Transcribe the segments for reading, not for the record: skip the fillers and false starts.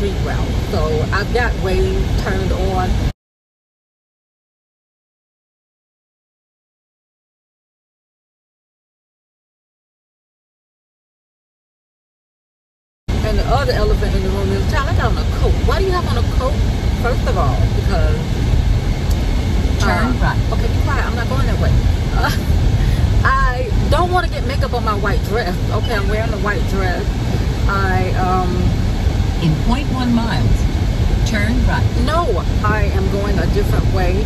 street route. So I've got Waze turned on. And the other elephant in the room is, child, I got on a coat. Why do you have on a coat? First of all, because... Turn right. Okay, be quiet. I'm not going that way. I don't want to get makeup on my white dress. Okay, I'm wearing a white dress. In 0.1 miles, turn right. No, I am going a different way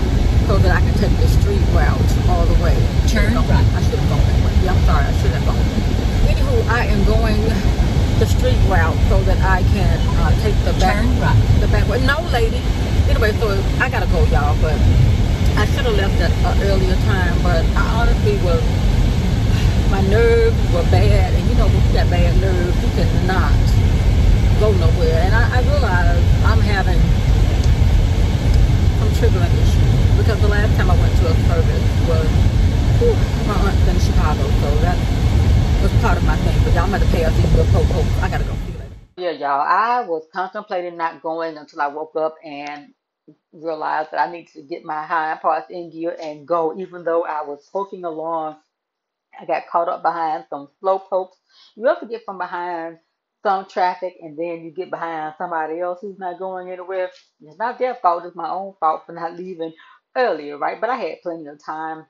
so that I can take the street route all the way. Turn right. I should have gone that way. Yeah, I'm sorry. I should have gone that way. Anywho, I am going... the street route so that I can take the back way. No, lady. Anyway, so I gotta go, y'all. But I should have left at an earlier time. But I honestly was, my nerves were bad, and you know, with that bad nerves, you cannot go nowhere. And I realized I'm having some triggering issues because the last time I went to a service was my aunt's in Chicago, so that's part of my thing, but y'all gotta pay us these little po-po. I gotta go. See you later. Yeah, y'all. I was contemplating not going until I woke up and realized that I needed to get my hind parts in gear and go. Even though I was poking along, I got caught up behind some slow pokes. You have to get from behind some traffic, and then you get behind somebody else who's not going anywhere. It's not their fault. It's my own fault for not leaving earlier, right? But I had plenty of time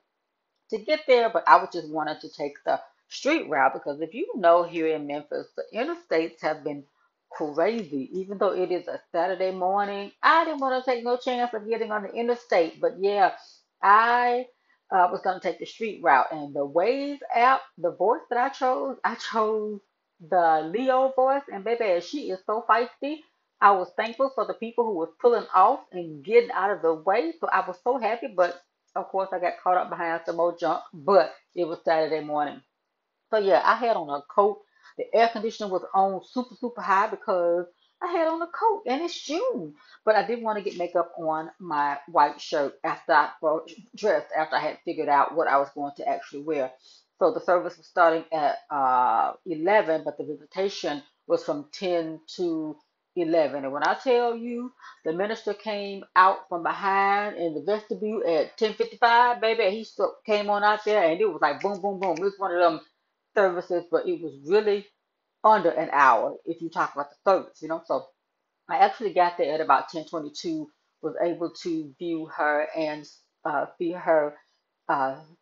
to get there. But I was just wanted to take the street route, because if you know, here in Memphis, the interstates have been crazy. Even though it is a Saturday morning, I didn't want to take no chance of getting on the interstate. But yeah, I was going to take the street route, and the Waze app, the voice that I chose the Leo voice, and baby, she is so feisty. I was thankful for the people who was pulling off and getting out of the way, so I was so happy. But of course, I got caught up behind some old junk, but it was Saturday morning. So yeah, I had on a coat. The air conditioner was on super high because I had on a coat, and it's June. But I didn't want to get makeup on my white shirt after I dressed, after I had figured out what I was going to actually wear. So the service was starting at 11, but the visitation was from 10 to 11. And when I tell you, the minister came out from behind in the vestibule at 10:55, baby, he came on out there, and it was like boom, boom, boom. It was one of them services, but it was really under an hour if you talk about the service, you know. So I actually got there at about 10:22, was able to view her and see her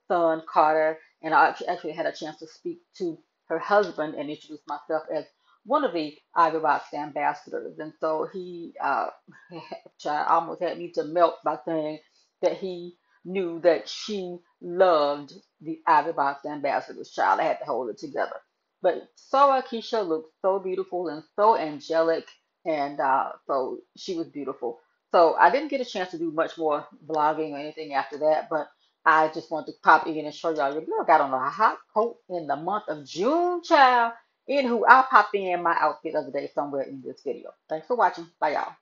son Carter, and I actually had a chance to speak to her husband and introduce myself as one of the Ivy Box Ambassadors. And so he almost had me to melt by saying that he knew that she loved the Ivy Box Ambassador's child. I had to hold it together. But Sawakeisha looked so beautiful and so angelic, and so she was beautiful. So I didn't get a chance to do much more vlogging or anything after that, but I just wanted to pop in and show y'all. Your girl got on a hot coat in the month of June, child. Anywho, I'll pop in my outfit of the day somewhere in this video. Thanks for watching. Bye, y'all.